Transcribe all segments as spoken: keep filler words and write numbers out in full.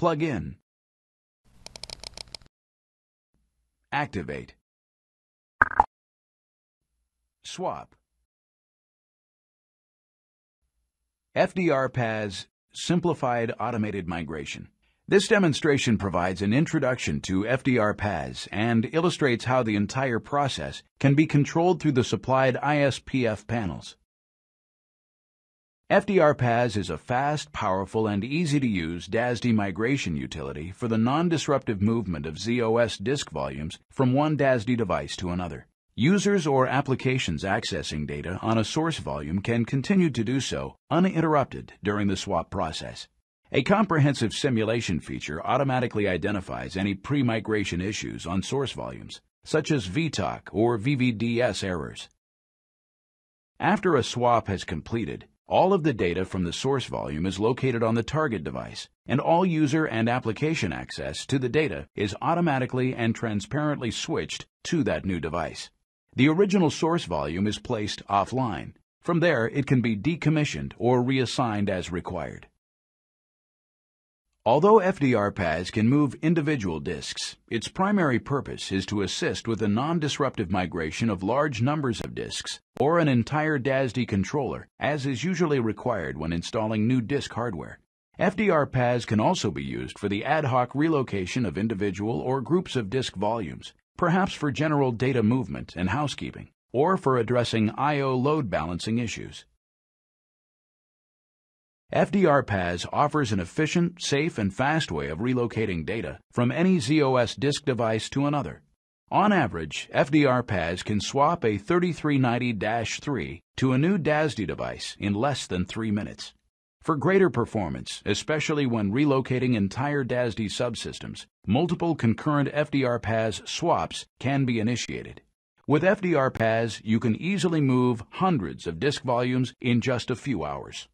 Plug in. Activate. Swap. F D R P A S Simplified Automated Migration. This demonstration provides an introduction to F D R P A S and illustrates how the entire process can be controlled through the supplied I S P F panels. F D R P A S is a fast, powerful, and easy-to-use D A S D migration utility for the non-disruptive movement of z O S disk volumes from one D A S D device to another. Users or applications accessing data on a source volume can continue to do so uninterrupted during the swap process. A comprehensive simulation feature automatically identifies any pre-migration issues on source volumes, such as V T O C or V V D S errors. After a swap has completed, all of the data from the source volume is located on the target device, and all user and application access to the data is automatically and transparently switched to that new device. The original source volume is placed offline. From there, it can be decommissioned or reassigned as required. Although F D R P A S can move individual disks, its primary purpose is to assist with the non-disruptive migration of large numbers of disks or an entire D A S D controller, as is usually required when installing new disk hardware. F D R P A S can also be used for the ad hoc relocation of individual or groups of disk volumes, perhaps for general data movement and housekeeping, or for addressing I O load balancing issues. F D R P A S offers an efficient, safe, and fast way of relocating data from any z O S disk device to another. On average, F D R P A S can swap a thirty-three ninety dash three to a new D A S D device in less than three minutes. For greater performance, especially when relocating entire D A S D subsystems, multiple concurrent F D R P A S swaps can be initiated. With F D R P A S, you can easily move hundreds of disk volumes in just a few hours.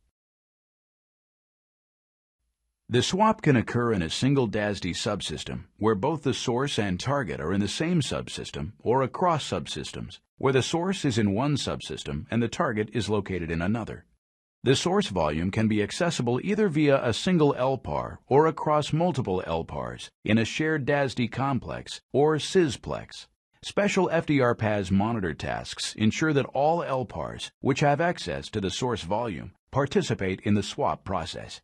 The swap can occur in a single D A S D subsystem, where both the source and target are in the same subsystem, or across subsystems, where the source is in one subsystem and the target is located in another. The source volume can be accessible either via a single L P A R or across multiple L P A Rs in a shared D A S D complex or sysplex. Special F D R P A S monitor tasks ensure that all L P A Rs, which have access to the source volume, participate in the swap process.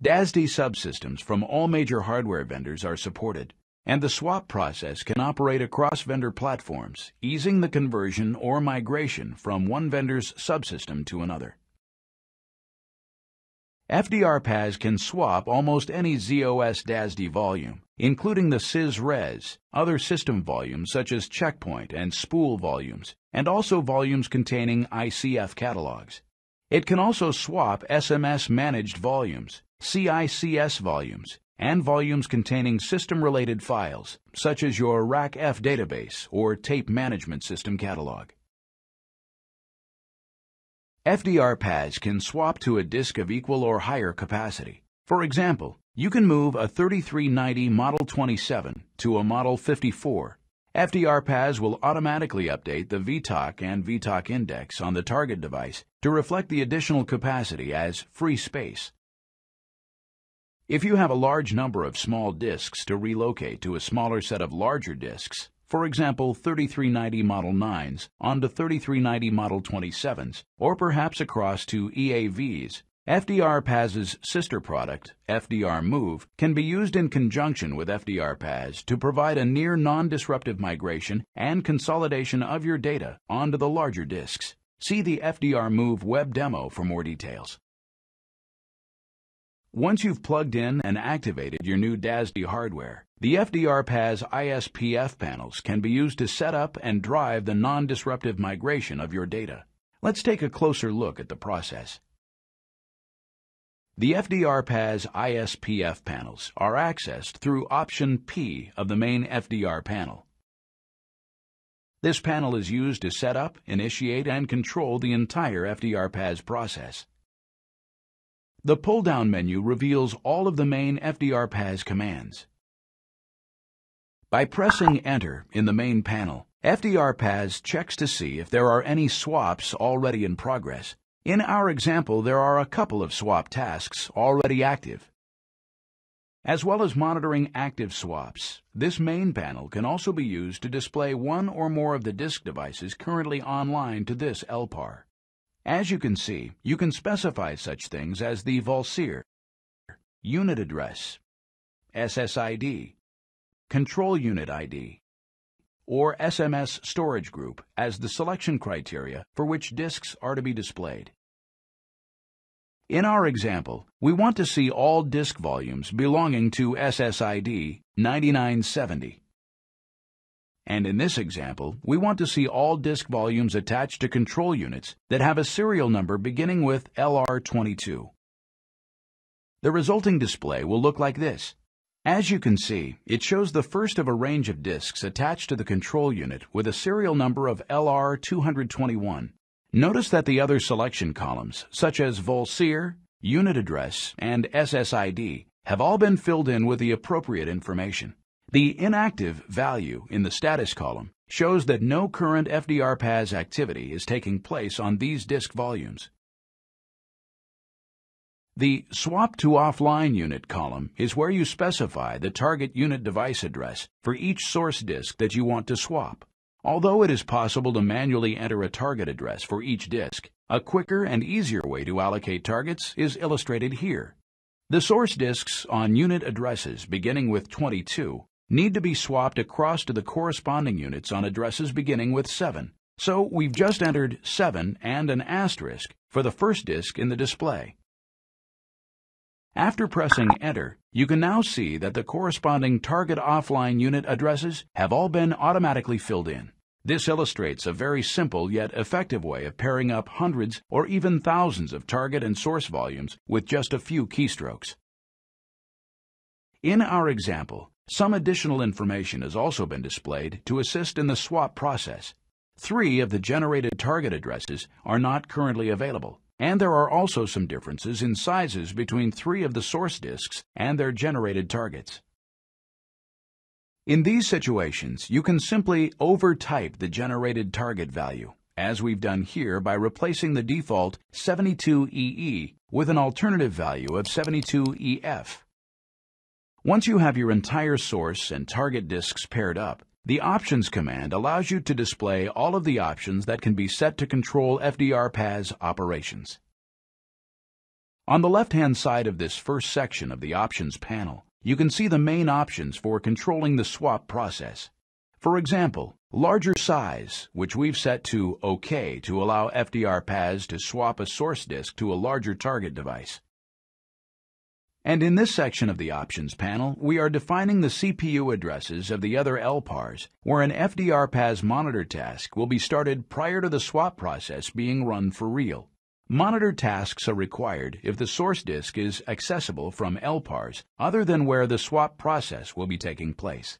D A S D subsystems from all major hardware vendors are supported, and the swap process can operate across vendor platforms, easing the conversion or migration from one vendor's subsystem to another. F D R P A S can swap almost any z O S D A S D volume, including the SYSRES, other system volumes such as checkpoint and spool volumes, and also volumes containing I C F catalogs. It can also swap S M S managed volumes, C I C S volumes, and volumes containing system-related files, such as your R A C F database or tape management system catalog. F D R P A S can swap to a disk of equal or higher capacity. For example, you can move a thirty-three ninety Model twenty-seven to a Model fifty-four. F D R P A S will automatically update the V T O C and V T O C index on the target device to reflect the additional capacity as free space. If you have a large number of small disks to relocate to a smaller set of larger disks, for example thirty-three ninety Model nines onto thirty-three ninety Model twenty-sevens, or perhaps across to E A Vs, F D R P A S's sister product, F D R MOVE, can be used in conjunction with F D R P A S to provide a near non-disruptive migration and consolidation of your data onto the larger disks. See the F D R MOVE web demo for more details. Once you've plugged in and activated your new D A S D hardware, the F D R P A S I S P F panels can be used to set up and drive the non-disruptive migration of your data. Let's take a closer look at the process. The F D R P A S I S P F panels are accessed through Option P of the main F D R panel. This panel is used to set up, initiate, and control the entire F D R P A S process. The pull-down menu reveals all of the main F D R P A S commands. By pressing Enter in the main panel, F D R P A S checks to see if there are any swaps already in progress. In our example, there are a couple of swap tasks already active. as well as monitoring active swaps. This main panel can also be used to display one or more of the disk devices currently online to this L P A R. As you can see, you can specify such things as the VOLSER, unit address, S S I D, control unit I D, or S M S storage group as the selection criteria for which disks are to be displayed. In our example, we want to see all disk volumes belonging to S S I D ninety-nine seventy. And in this example, we want to see all disk volumes attached to control units that have a serial number beginning with L R twenty-two. The resulting display will look like this. As you can see, it shows the first of a range of disks attached to the control unit with a serial number of L R two twenty-one. Notice that the other selection columns, such as VOLSER, unit address, and S S I D, have all been filled in with the appropriate information. The inactive value in the status column shows that no current F D R P A S activity is taking place on these disk volumes. The Swap to Offline Unit column is where you specify the target unit device address for each source disk that you want to swap. Although it is possible to manually enter a target address for each disk, a quicker and easier way to allocate targets is illustrated here. The source disks on unit addresses beginning with twenty-two need to be swapped across to the corresponding units on addresses beginning with seven, so we've just entered seven and an asterisk for the first disk in the display. After pressing Enter, you can now see that the corresponding target offline unit addresses have all been automatically filled in. This illustrates a very simple yet effective way of pairing up hundreds or even thousands of target and source volumes with just a few keystrokes. In our example, some additional information has also been displayed to assist in the swap process. Three of the generated target addresses are not currently available, and there are also some differences in sizes between three of the source disks and their generated targets. In these situations, you can simply overtype the generated target value, as we've done here by replacing the default seventy-two E E with an alternative value of seventy-two E F. Once you have your entire source and target disks paired up, the Options command allows you to display all of the options that can be set to control F D R P A S operations. On the left-hand side of this first section of the Options panel, you can see the main options for controlling the swap process. For example, Larger Size, which we've set to OK to allow F D R P A S to swap a source disk to a larger target device. And in this section of the Options panel, we are defining the C P U addresses of the other L P A Rs, where an F D R P A S monitor task will be started prior to the swap process being run for real. Monitor tasks are required if the source disk is accessible from L P A Rs other than where the swap process will be taking place.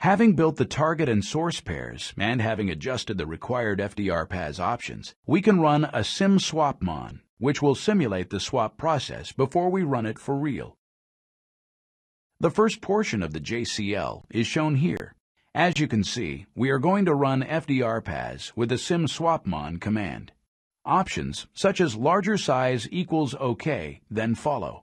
Having built the target and source pairs, and having adjusted the required F D R P A S options, we can run a SimSwapMon, which will simulate the swap process before we run it for real. The first portion of the J C L is shown here. As you can see, we are going to run F D R P A S with the SimSwapMon command. Options such as larger size equals OK then follow.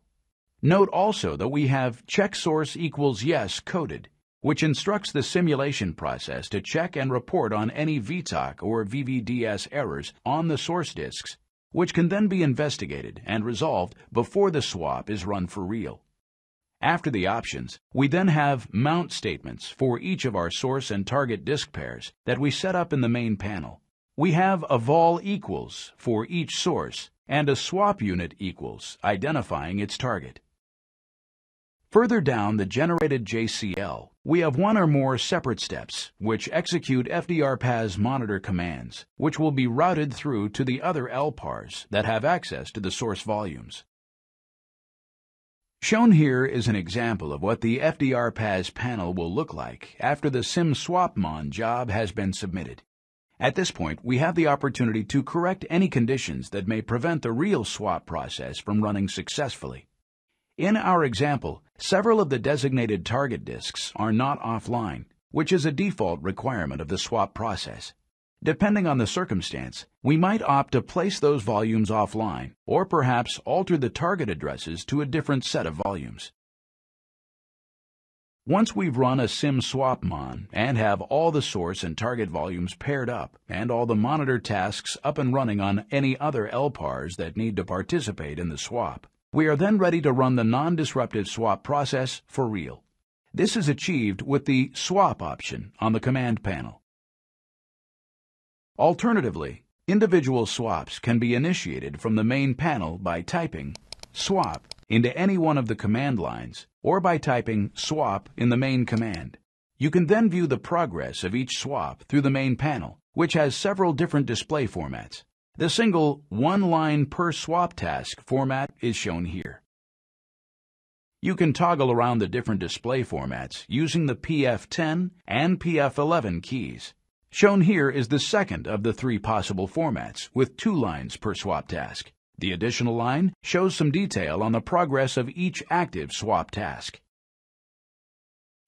Note also that we have CHECKSOURCE equals yes coded, which instructs the simulation process to check and report on any V T O C or V V D S errors on the source disks, which can then be investigated and resolved before the swap is run for real. After the options, we then have mount statements for each of our source and target disk pairs that we set up in the main panel. We have a vol equals for each source and a swap unit equals identifying its target. Further down the generated J C L, we have one or more separate steps which execute F D R P A S monitor commands, which will be routed through to the other L P A Rs that have access to the source volumes. Shown here is an example of what the F D R P A S panel will look like after the SimSwapMon job has been submitted. At this point, we have the opportunity to correct any conditions that may prevent the real swap process from running successfully. In our example, several of the designated target disks are not offline, which is a default requirement of the swap process. Depending on the circumstance, we might opt to place those volumes offline or perhaps alter the target addresses to a different set of volumes. Once we've run a SimSwapMon and have all the source and target volumes paired up and all the monitor tasks up and running on any other L P A Rs that need to participate in the swap, we are then ready to run the non-disruptive swap process for real. This is achieved with the swap option on the command panel. Alternatively, individual swaps can be initiated from the main panel by typing swap into any one of the command lines or by typing swap in the main command. You can then view the progress of each swap through the main panel, which has several different display formats. The single one line per swap task format is shown here. You can toggle around the different display formats using the P F ten and P F eleven keys. Shown here is the second of the three possible formats with two lines per swap task. The additional line shows some detail on the progress of each active swap task.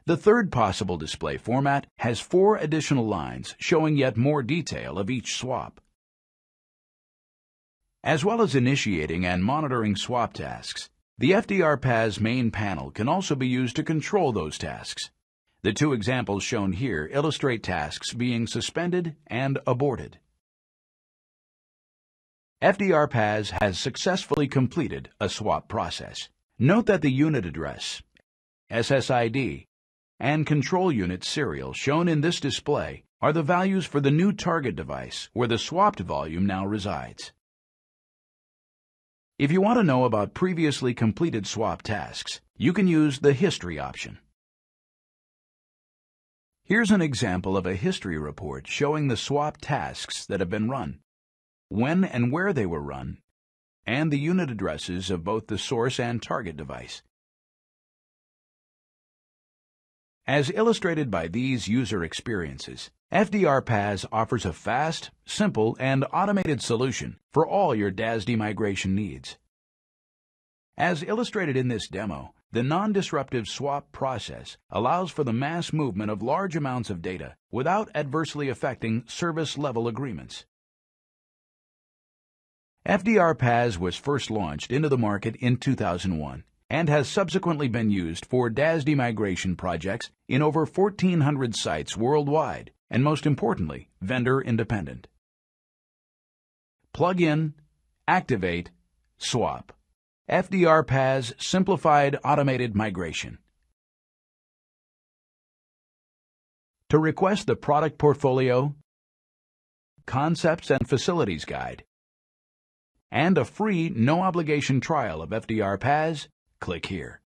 The third possible display format has four additional lines showing yet more detail of each swap. As well as initiating and monitoring swap tasks, the F D R P A S main panel can also be used to control those tasks. The two examples shown here illustrate tasks being suspended and aborted. F D R P A S has successfully completed a swap process. Note that the unit address, S S I D, and control unit serial shown in this display are the values for the new target device where the swapped volume now resides. If you want to know about previously completed swap tasks, you can use the History option. Here's an example of a history report showing the swap tasks that have been run, when and where they were run, and the unit addresses of both the source and target device. As illustrated by these user experiences, F D R P A S offers a fast, simple, and automated solution for all your D A S D migration needs. As illustrated in this demo, the non-disruptive swap process allows for the mass movement of large amounts of data without adversely affecting service-level agreements. F D R P A S was first launched into the market in two thousand one. And has subsequently been used for D A S D migration projects in over fourteen hundred sites worldwide, and most importantly, vendor independent. Plug in, activate, swap. F D R P A S Simplified Automated Migration. To request the Product Portfolio, Concepts and Facilities Guide, and a free no-obligation trial of F D R P A S, click here.